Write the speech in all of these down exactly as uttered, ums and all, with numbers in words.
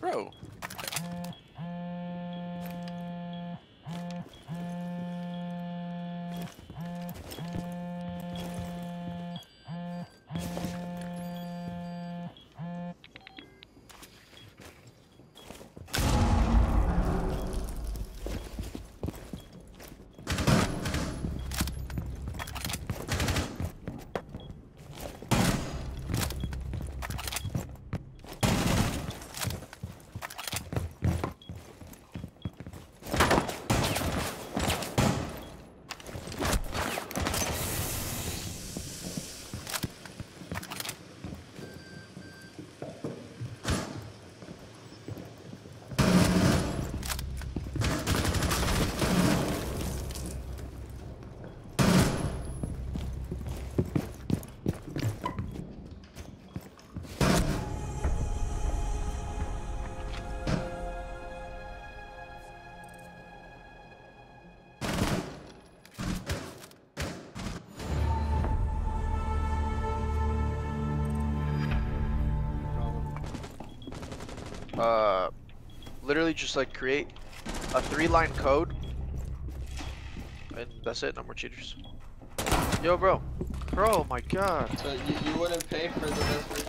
Bro. Uh, literally just like create a three line code and that's it, no more cheaters. Yo bro, bro my god. So you, you wouldn't pay for the best version?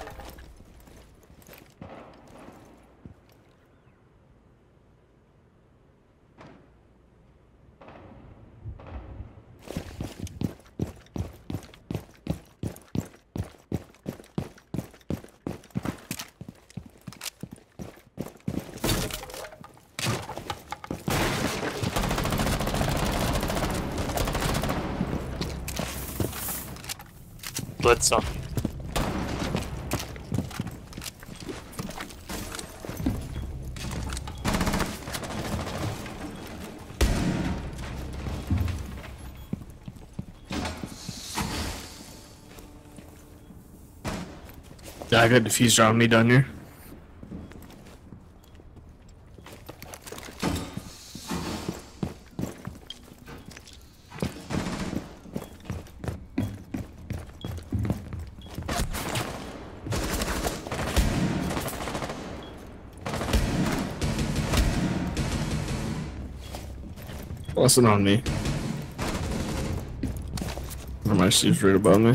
Let's stop. Yeah, I got diffuser on me down here. Wasn't on me. Or my shoes right above me.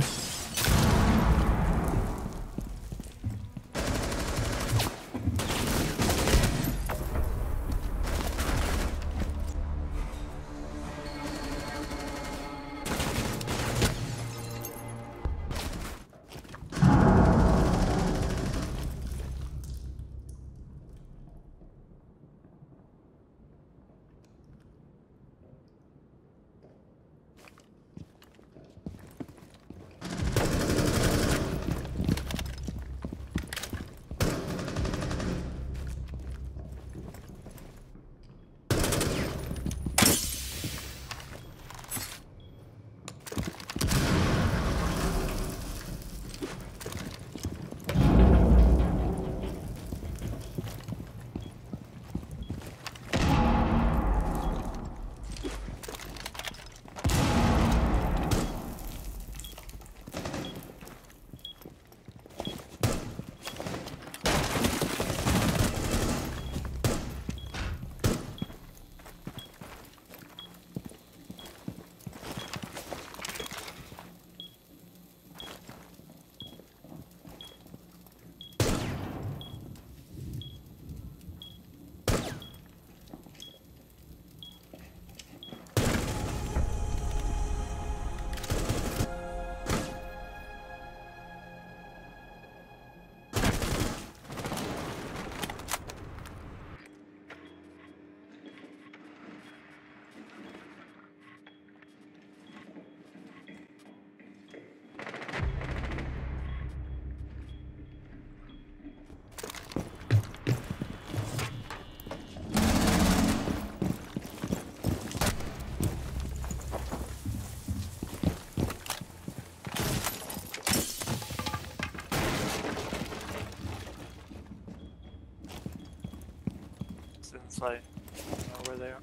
Like, I don't know where they are.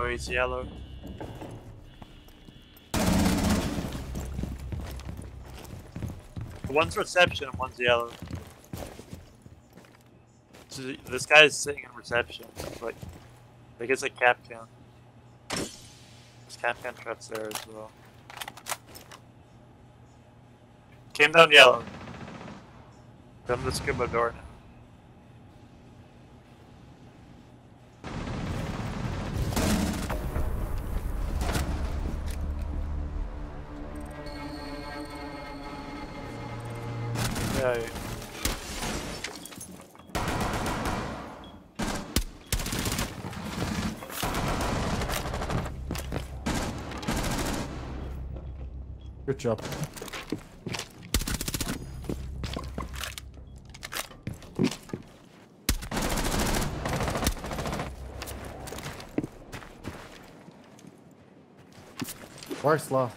Oh, it's yellow. One's reception and one's yellow. So this guy is sitting in reception. Like, like it's a cap can. There's cap can traps there as well. Came down yellow. Come to scuba door now. Good job. Where's Law?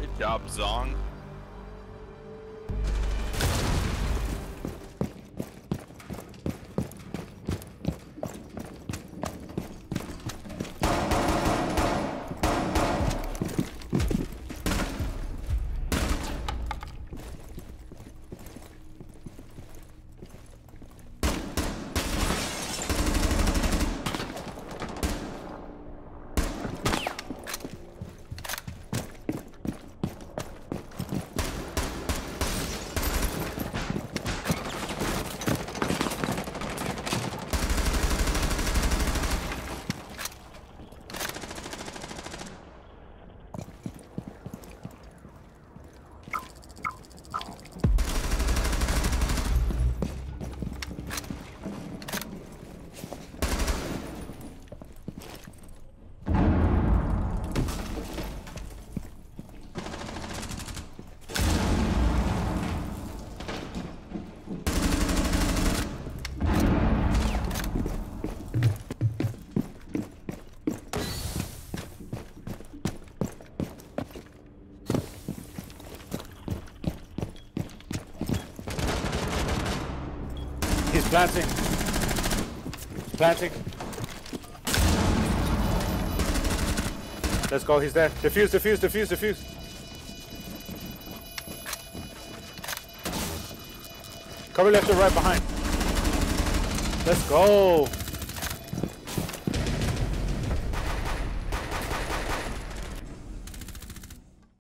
Good job, Zong. Planting. Planting. Let's go, he's there. Defuse, defuse, defuse, defuse. Cover left or right behind. Let's go.